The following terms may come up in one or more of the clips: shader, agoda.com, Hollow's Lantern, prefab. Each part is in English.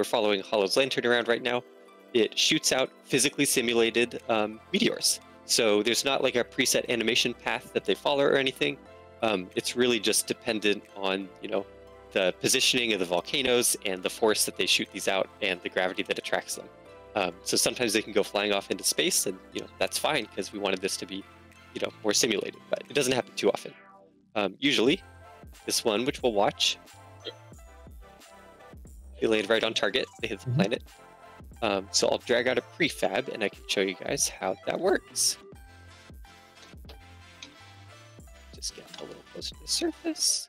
We're following Hollow's Lantern around right now. It shoots out physically simulated meteors. So there's not like a preset animation path that they follow or anything. It's really just dependent on, the positioning of the volcanoes and the force that they shoot these out and the gravity that attracts them. So sometimes they can go flying off into space, and that's fine because we wanted this to be more simulated, but it doesn't happen too often. Usually this one, which we'll watch, they land right on target, they hit the planet. So I'll drag out a prefab and I can show you guys how that works. Just get a little closer to the surface.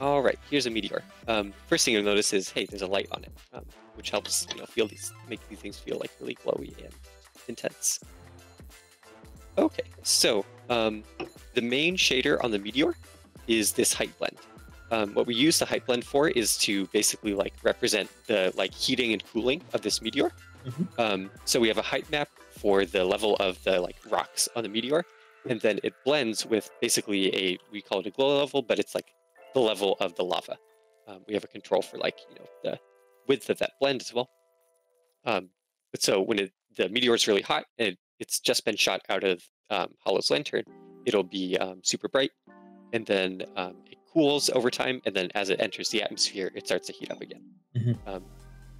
All right, here's a meteor. First thing you'll notice is, hey, there's a light on it, which helps feel make these things feel like really glowy and intense. Okay, so the main shader on the meteor is this height blend. What we use the height blend for is to basically represent the heating and cooling of this meteor. So we have a height map for the level of the rocks on the meteor, and then it blends with basically a, we call it a glow level, but it's the level of the lava. We have a control for the width of that blend as well. But so when the meteor is really hot and it's just been shot out of Hollow's Lantern, it'll be super bright, and then it cools over time, and then as it enters the atmosphere, it starts to heat up again,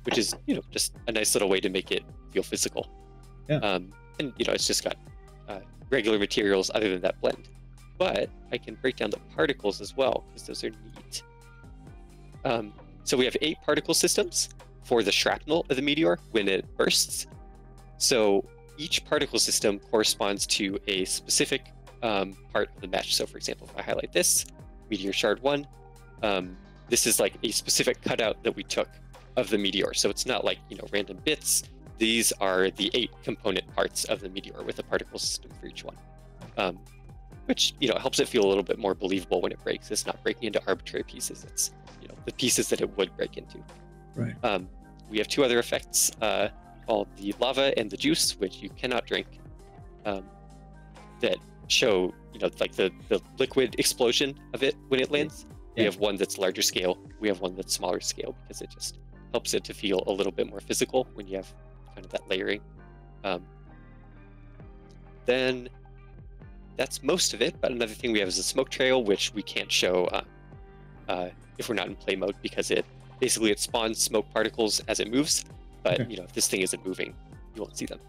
which is just a nice little way to make it feel physical. Yeah. And it's just got regular materials other than that blend. But I can break down the particles as well, because those are neat. So we have 8 particle systems for the shrapnel of the meteor when it bursts. So each particle system corresponds to a specific part of the mesh. So for example, if I highlight this, meteor shard 1, this is a specific cutout that we took of the meteor. So it's not random bits. These are the 8 component parts of the meteor with a particle system for each one. Which helps it feel a little bit more believable when it breaks. It's not breaking into arbitrary pieces. It's the pieces that it would break into. Right. We have 2 other effects called the lava and the juice, which you cannot drink. That show the liquid explosion of it when it lands. Yeah. We have one that's larger scale. We have one that's smaller scale because it just helps it to feel a little bit more physical when you have kind of that layering. Then. That's most of it, but another thing we have is a smoke trail, which we can't show if we're not in play mode, because it spawns smoke particles as it moves, but if this thing isn't moving, you won't see them.